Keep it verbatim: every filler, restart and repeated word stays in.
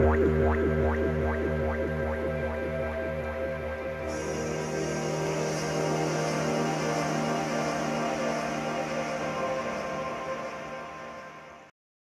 Morning, morning, morning.